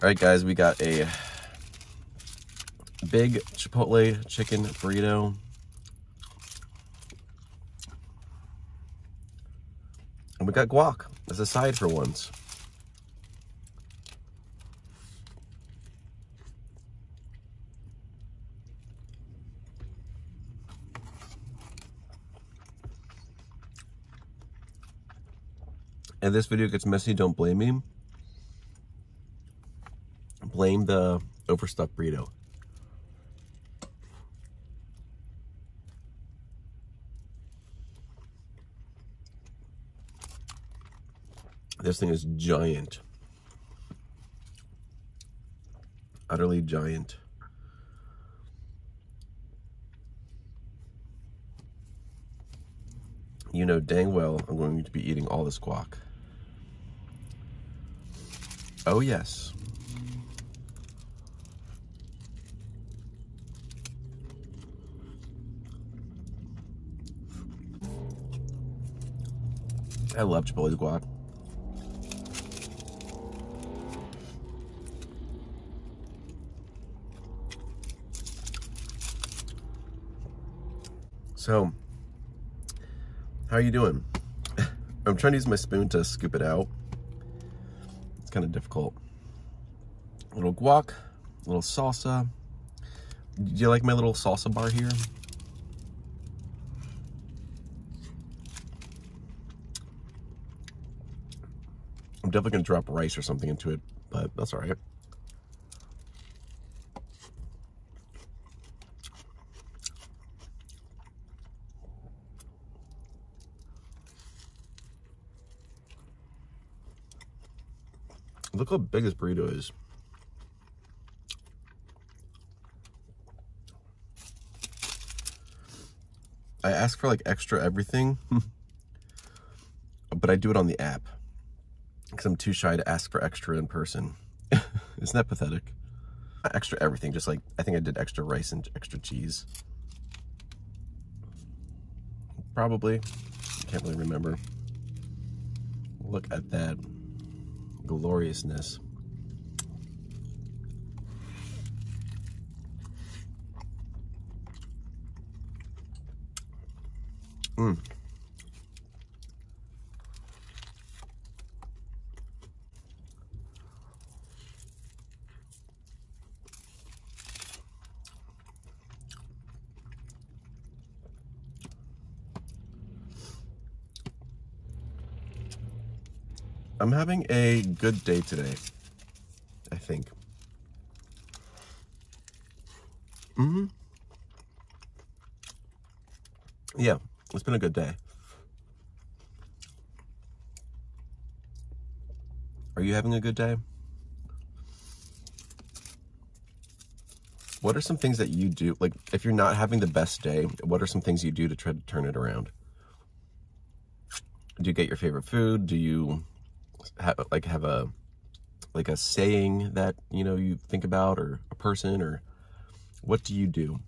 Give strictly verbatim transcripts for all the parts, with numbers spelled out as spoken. All right, guys, we got a big Chipotle chicken burrito. And we got guac as a side for once. And this video gets messy, don't blame me. Blame the overstuffed burrito. This thing is giant. Utterly giant. You know dang well I'm going to be eating all this guac. Oh yes. I love Chipotle's guac. So, how are you doing? I'm trying to use my spoon to scoop it out. It's kind of difficult. A little guac, a little salsa. Do you like my little salsa bar here? I'm definitely gonna drop rice or something into it, but that's all right. Look how big this burrito is. I ask for like extra everything, but I do it on the app because I'm too shy to ask for extra in person. Isn't that pathetic? Extra everything, just like I think I did extra rice and extra cheese. Probably, can't really remember. Look at that. Gloriousness. Mm. I'm having a good day today, I think. Mm-hmm. Yeah, it's been a good day. Are you having a good day? What are some things that you do, like if you're not having the best day, what are some things you do to try to turn it around? Do you get your favorite food? Do you Have, like have a like a saying that you know you think about, or a person, or what do you do?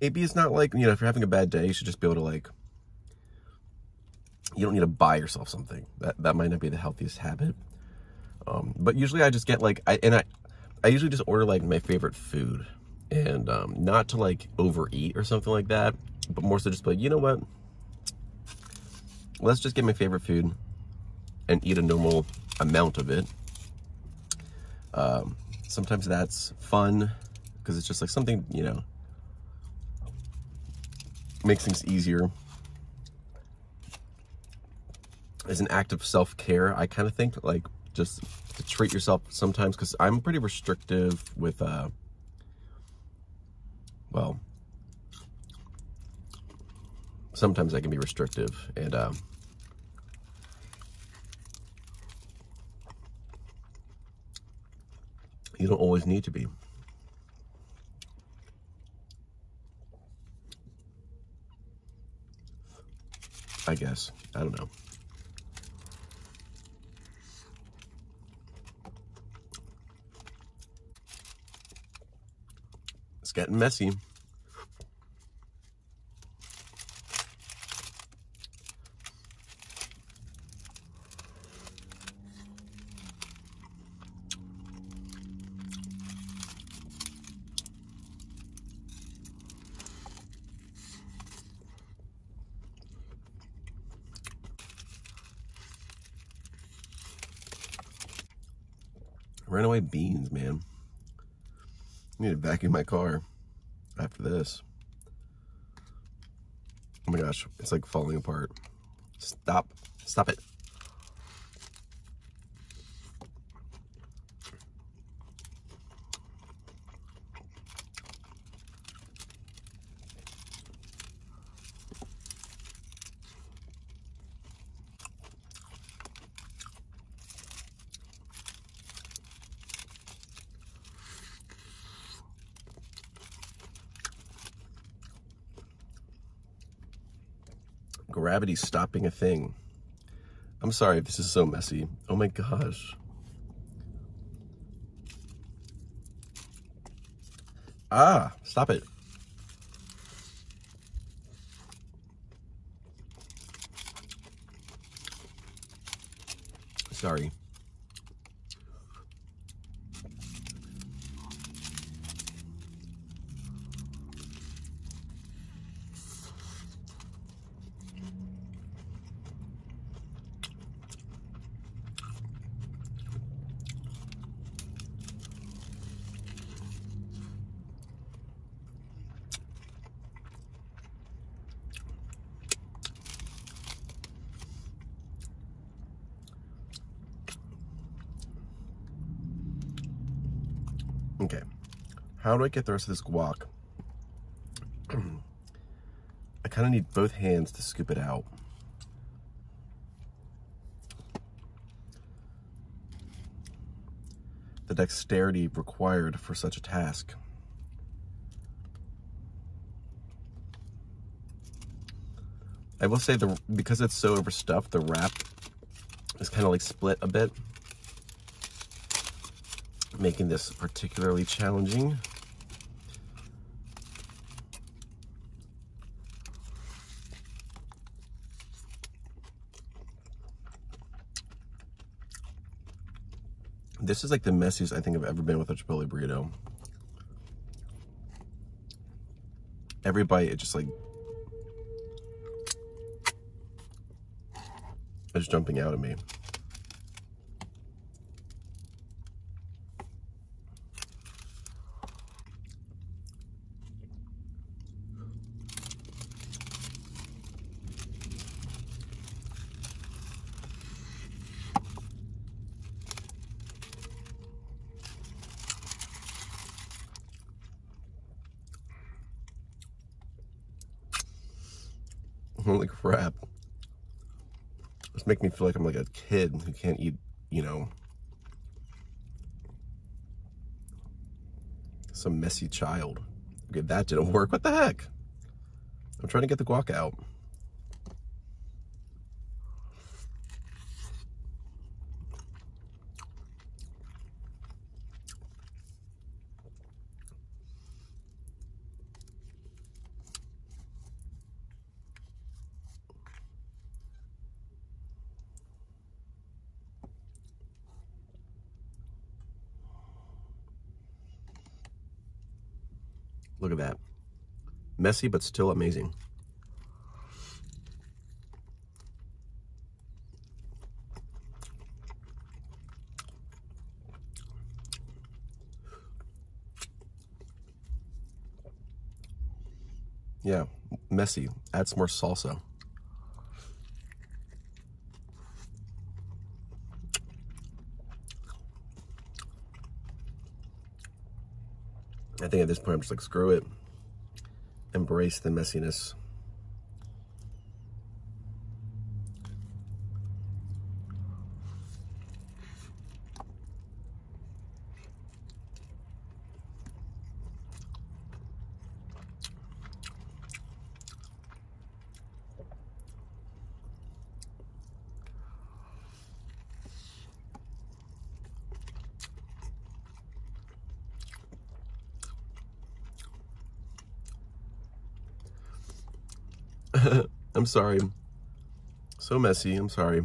Maybe it's not like, you know, if you're having a bad day, you should just be able to, like, you don't need to buy yourself something. That that might not be the healthiest habit. Um, but usually I just get like I and I I usually just order like my favorite food. And um, not to like overeat or something like that, but more so just like, you know what? Let's just get my favorite food and eat a normal amount of it. Um, sometimes that's fun because it's just like something, you know, makes things easier. As an act of self-care, I kind of think, like, just to treat yourself sometimes, because I'm pretty restrictive with, uh, well, sometimes I can be restrictive, and um, you don't always need to be. I guess, I don't know. It's getting messy. Runaway beans, man. I need to vacuum my car after this. Oh my gosh, it's like falling apart. Stop. Stop it. Gravity stopping a thing. I'm sorry if this is so messy. Oh my gosh. Ah, stop it. Sorry. Okay, how do I get the rest of this guac? I kind of need both hands to scoop it out. The dexterity required for such a task. I will say, the because it's so overstuffed, the wrap is kind of like split a bit, making this particularly challenging. This is like the messiest I think I've ever been with a Chipotle burrito. Every bite, it just like, it's jumping out at me. Holy crap. It's making me feel like I'm like a kid who can't eat, you know, some messy child. Okay, that didn't work. What the heck? I'm trying to get the guac out. Look at that. Messy, but still amazing. Yeah, messy. Add some more salsa. I think at this point, I'm just like, screw it. Embrace the messiness. I'm sorry. So messy. I'm sorry.